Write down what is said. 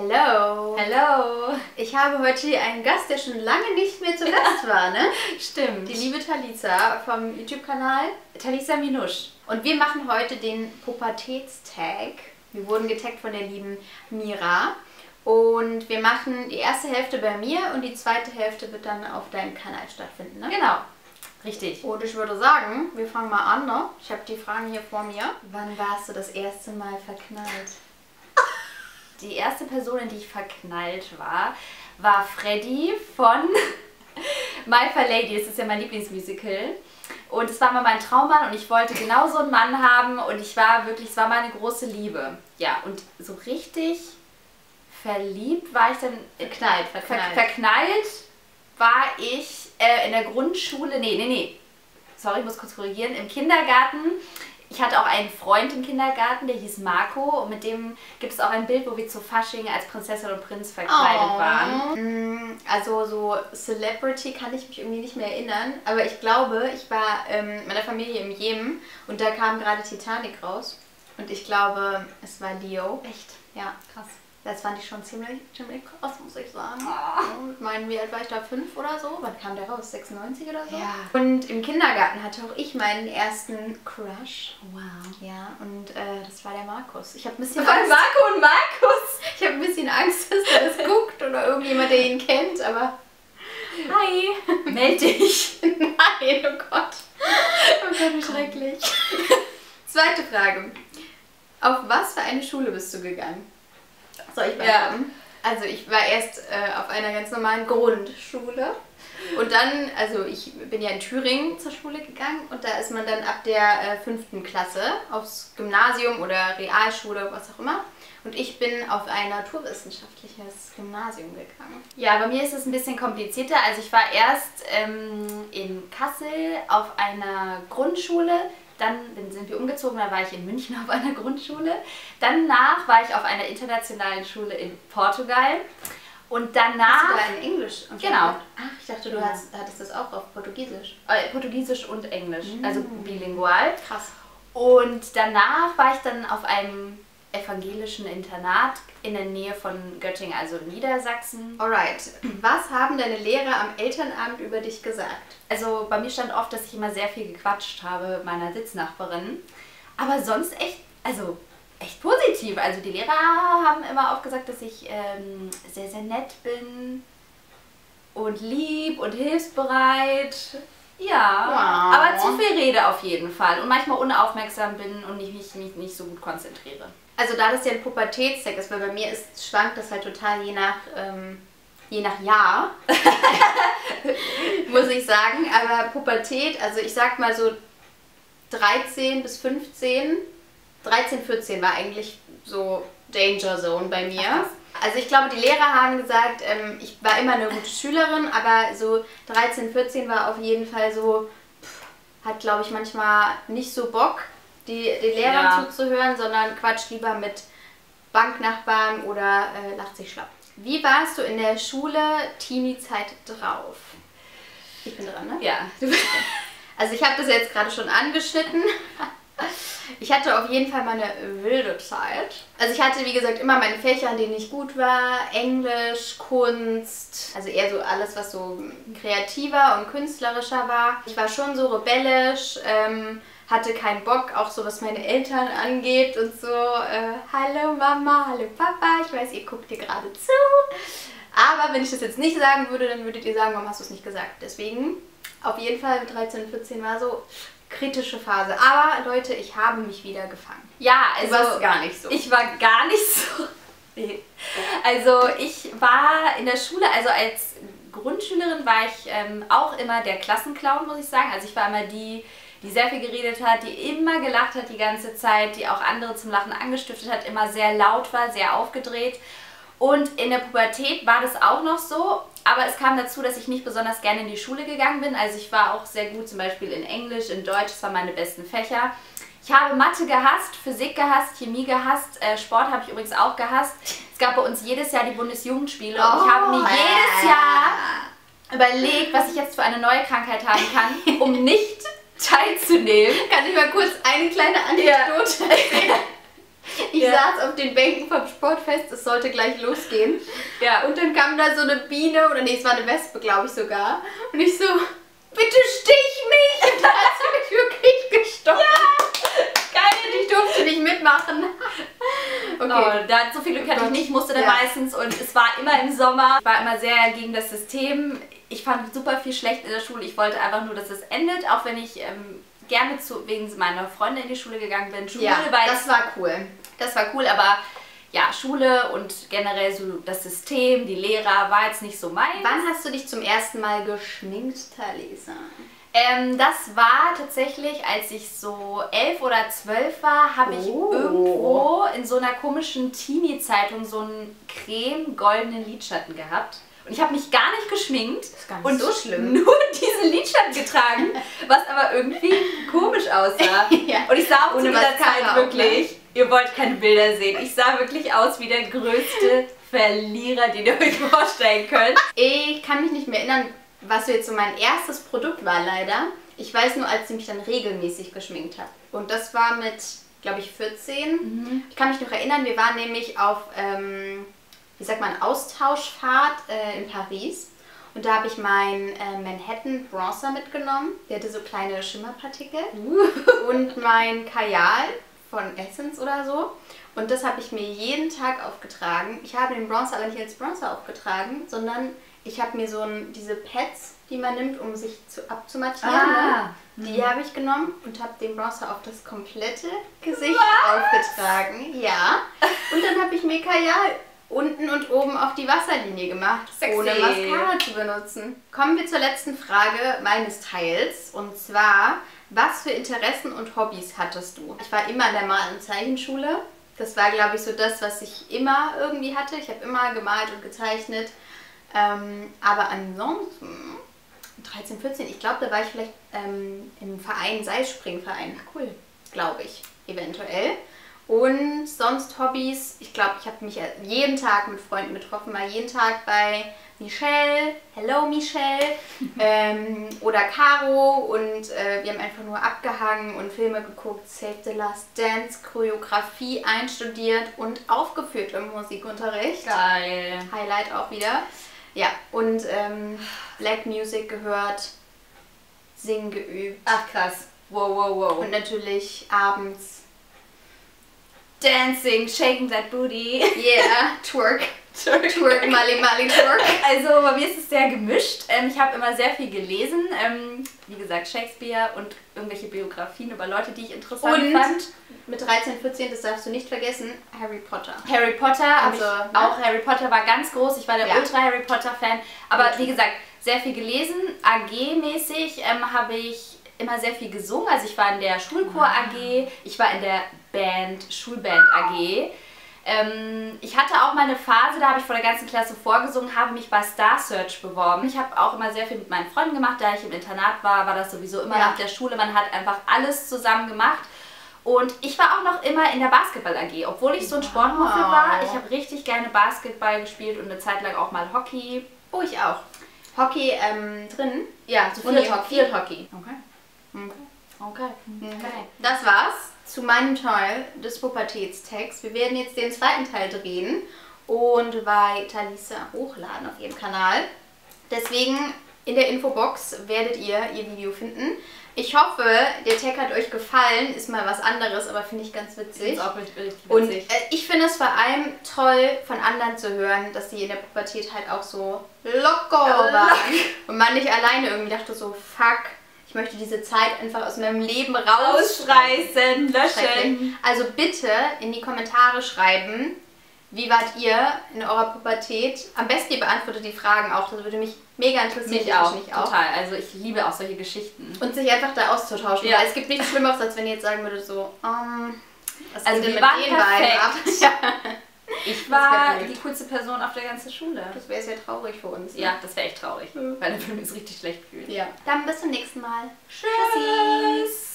Hello! Hello! Ich habe heute hier einen Gast, der schon lange nicht mehr zu Gast war, ne? Stimmt. Die liebe Talisa vom YouTube-Kanal Talisa Minoush. Und wir machen heute den Pubertätstag. Wir wurden getaggt von der lieben Mira. Und wir machen die erste Hälfte bei mir und die zweite Hälfte wird dann auf deinem Kanal stattfinden, ne? Genau. Richtig. Und ich würde sagen, wir fangen mal an, ne? Ich habe die Fragen hier vor mir. Wann warst du das erste Mal verknallt? Die erste Person, in die ich verknallt war, war Freddy von My Fair Lady. Das ist ja mein Lieblingsmusical. Und es war mal mein Traummann und ich wollte genau so einen Mann haben. Und ich war wirklich, es war meine große Liebe. Ja, und so richtig verliebt war ich dann... Verknallt war ich in der Grundschule... Sorry, ich muss kurz korrigieren. Im Kindergarten... Ich hatte auch einen Freund im Kindergarten, der hieß Marco. Und mit dem gibt es auch ein Bild, wo wir zu Fasching als Prinzessin und Prinz verkleidet waren. Also so Celebrity kann ich mich irgendwie nicht mehr erinnern. Aber ich glaube, ich war mit meiner Familie im Jemen und da kam gerade Titanic raus. Und ich glaube, es war Leo. Echt? Ja. Krass. Das fand ich schon ziemlich krass, muss ich sagen. Oh. Ich meine, wie alt war ich da? 5 oder so? Wann kam der raus? 96 oder so? Ja. Und im Kindergarten hatte auch ich meinen ersten Crush. Wow. Ja, und das war der Markus. Ich habe ein bisschen Angst. Marco und Markus? Ich habe ein bisschen Angst, dass der das guckt oder irgendjemand, der ihn kennt, aber... Hi! Meld dich! Nein, oh Gott. Oh Gott, wie schrecklich. Zweite Frage. Auf was für eine Schule bist du gegangen? Ja, also ich war erst auf einer ganz normalen Grundschule und dann, also ich bin ja in Thüringen zur Schule gegangen und da ist man dann ab der 5. Klasse aufs Gymnasium oder Realschule, was auch immer. Und ich bin auf ein naturwissenschaftliches Gymnasium gegangen. Ja, bei mir ist es ein bisschen komplizierter. Also ich war erst in Kassel auf einer Grundschule. Dann sind wir umgezogen, da war ich in München auf einer Grundschule. Danach war ich auf einer internationalen Schule in Portugal. Und danach... Hast du da in Englisch? Genau. Ach, ich dachte, du hattest das auch auf Portugiesisch. Portugiesisch und Englisch, also bilingual. Krass. Und danach war ich dann auf einem evangelischen Internat in der Nähe von Göttingen, also in Niedersachsen. Alright. Was haben deine Lehrer am Elternabend über dich gesagt? Also bei mir stand oft, dass ich immer sehr viel gequatscht habe mit meiner Sitznachbarin. Aber sonst echt, also echt positiv. Also die Lehrer haben immer oft gesagt, dass ich sehr, sehr nett bin und lieb und hilfsbereit. Ja, wow. Aber zu viel rede auf jeden Fall und manchmal unaufmerksam bin und mich nicht so gut konzentriere. Also da das ja ein Pubertätstag ist, weil bei mir schwankt das halt total je nach Jahr, muss ich sagen. Aber Pubertät, also ich sag mal so 13 bis 15, 13, 14 war eigentlich so Danger Zone bei mir. Ach, also ich glaube, die Lehrer haben gesagt, ich war immer eine gute Schülerin, aber so 13, 14 war auf jeden Fall so, hat glaube ich manchmal nicht so Bock, den Lehrern zuzuhören, sondern quatscht lieber mit Banknachbarn oder lacht sich schlapp. Wie warst du in der Schule Teenie-Zeit drauf? Ich bin dran, ne? Ja. Du bist dran. Also ich habe das jetzt gerade schon angeschnitten. Ich hatte auf jeden Fall meine wilde Zeit. Also ich hatte, wie gesagt, immer meine Fächer, in denen ich gut war. Englisch, Kunst, also eher so alles, was so kreativer und künstlerischer war. Ich war schon so rebellisch, hatte keinen Bock, auch so was meine Eltern angeht und so. Hallo Mama, hallo Papa, ich weiß, ihr guckt hier gerade zu. Aber wenn ich das jetzt nicht sagen würde, dann würdet ihr sagen, warum hast du es nicht gesagt? Deswegen, auf jeden Fall mit 13, 14 war so... kritische Phase. Aber Leute, ich habe mich wieder gefangen. Ja, also... Du warst gar nicht so. Ich war gar nicht so. Nee. Also ich war in der Schule, also als Grundschülerin war ich auch immer der Klassenclown, muss ich sagen. Also ich war immer die, die sehr viel geredet hat, die immer gelacht hat die ganze Zeit, die auch andere zum Lachen angestiftet hat, immer sehr laut war, sehr aufgedreht. Und in der Pubertät war das auch noch so. Aber es kam dazu, dass ich nicht besonders gerne in die Schule gegangen bin. Also ich war auch sehr gut zum Beispiel in Englisch, in Deutsch, das waren meine besten Fächer. Ich habe Mathe gehasst, Physik gehasst, Chemie gehasst, Sport habe ich übrigens auch gehasst. Es gab bei uns jedes Jahr die Bundesjugendspiele und ich habe mir jedes Jahr überlegt, was ich jetzt für eine neue Krankheit haben kann, um nicht teilzunehmen. Kann ich mal kurz eine kleine Anekdote erzählen? Ich saß auf den Bänken vom Sportfest, es sollte gleich losgehen. Ja. Und dann kam da so eine Biene, oder nee, es war eine Wespe, glaube ich sogar. Und ich so, bitte stich mich! Und da hat sie mich wirklich gestochen. Ja! Geil, ich durfte nicht mitmachen. Okay. Oh, da so viel Glück hatte ich nicht, musste dann meistens, und es war immer im Sommer, ich war immer sehr gegen das System. Ich fand super viel schlecht in der Schule, ich wollte einfach nur, dass es endet, auch wenn ich gerne wegen meiner Freunde in die Schule gegangen bin. Schule das war cool, aber ja, Schule und generell so das System, die Lehrer, war jetzt nicht so meins. Wann hast du dich zum ersten Mal geschminkt, Talisa? Das war tatsächlich, als ich so 11 oder 12 war, habe ich irgendwo in so einer komischen Teenie-Zeitung so einen creme-goldenen Lidschatten gehabt. Und ich habe mich gar nicht geschminkt und so schlimm. Nur diesen Lidschatten getragen, was aber irgendwie komisch aussah. Ja. Und ich sah auch zu dieser Zeit wirklich, ihr wollt keine Bilder sehen, ich sah wirklich aus wie der größte Verlierer, den ihr euch vorstellen könnt. Ich kann mich nicht mehr erinnern, was jetzt so mein erstes Produkt war, leider. Ich weiß nur, als ich mich dann regelmäßig geschminkt habe. Und das war mit, glaube ich, 14. Mhm. Ich kann mich noch erinnern, wir waren nämlich auf, wie sagt man, Austauschfahrt in Paris. Und da habe ich meinen Manhattan Bronzer mitgenommen. Der hatte so kleine Schimmerpartikel. Und mein Kajal von Essence oder so. Und das habe ich mir jeden Tag aufgetragen. Ich habe den Bronzer aber nicht als Bronzer aufgetragen, sondern ich habe mir so diese Pads, die man nimmt, um sich abzumattieren, die habe ich genommen und habe den Bronzer auf das komplette Gesicht aufgetragen. Ja. Und dann habe ich mir Kajal unten und oben auf die Wasserlinie gemacht, ohne Mascara zu benutzen. Kommen wir zur letzten Frage meines Teils. Und zwar, was für Interessen und Hobbys hattest du? Ich war immer in der Mal- und Zeichenschule. Das war, glaube ich, so das, was ich immer irgendwie hatte. Ich habe immer gemalt und gezeichnet. Aber ansonsten, 13, 14, ich glaube, da war ich vielleicht im Verein, Seilspringverein. Cool. Glaube ich, eventuell. Und sonst Hobbys, ich glaube, ich habe mich jeden Tag mit Freunden getroffen, war jeden Tag bei Michelle, hello Michelle, oder Caro, und wir haben einfach nur abgehangen und Filme geguckt, Save the Last Dance, Choreografie einstudiert und aufgeführt im Musikunterricht. Geil. Highlight auch wieder. Ja, und Black Music gehört, Singen geübt. Ach krass, wow, wow, wow. Und natürlich abends Dancing, shaking that booty. Yeah, twerk. Twerk, Mali Mali twerk. Also bei mir ist es sehr gemischt. Ich habe immer sehr viel gelesen. Wie gesagt, Shakespeare und irgendwelche Biografien über Leute, die ich interessant fand. Mit 13, 14, das darfst du nicht vergessen, Harry Potter. Harry Potter, also auch Harry Potter war ganz groß. Ich war der Ultra-Harry Potter-Fan. Aber wie gesagt, sehr viel gelesen. AG-mäßig habe ich immer sehr viel gesungen. Also ich war in der Schulchor AG, ich war in der Band, Schulband AG. Ich hatte auch mal eine Phase, da habe ich vor der ganzen Klasse vorgesungen, habe mich bei Star Search beworben. Ich habe auch immer sehr viel mit meinen Freunden gemacht, da ich im Internat war, war das sowieso immer nach der Schule. Man hat einfach alles zusammen gemacht. Und ich war auch noch immer in der Basketball AG, obwohl ich so ein Sportmuffel war. Ich habe richtig gerne Basketball gespielt und eine Zeit lang auch mal Hockey. Oh, ich auch. Hockey drin? Ja, so Field Hockey. Okay. Okay. Das war's zu meinem Teil des Pubertätstags. Wir werden jetzt den zweiten Teil drehen und bei Talisa hochladen auf ihrem Kanal. Deswegen in der Infobox werdet ihr ihr Video finden. Ich hoffe, der Tag hat euch gefallen. Ist mal was anderes, aber finde ich ganz witzig. Ist auch richtig witzig. Und ich finde es vor allem toll, von anderen zu hören, dass sie in der Pubertät halt auch so locker waren. Und man nicht alleine irgendwie dachte so, fuck. Ich möchte diese Zeit einfach aus meinem Leben rausreißen, löschen. Also bitte in die Kommentare schreiben, wie wart ihr in eurer Pubertät? Am besten ihr beantwortet die Fragen auch, das würde mich mega interessieren. Mich auch. Total, also ich liebe auch solche Geschichten. Und sich einfach da auszutauschen, weil es gibt nichts Schlimmeres, als wenn ihr jetzt sagen würdet so, was also wir waren perfekt. Ja. Ich war die coolste Person auf der ganzen Schule. Das wäre sehr traurig für uns. Ne? Ja, das wäre echt traurig, weil dann würden wir uns richtig schlecht fühlen. Ja. Dann bis zum nächsten Mal. Tschüss. Tschüss.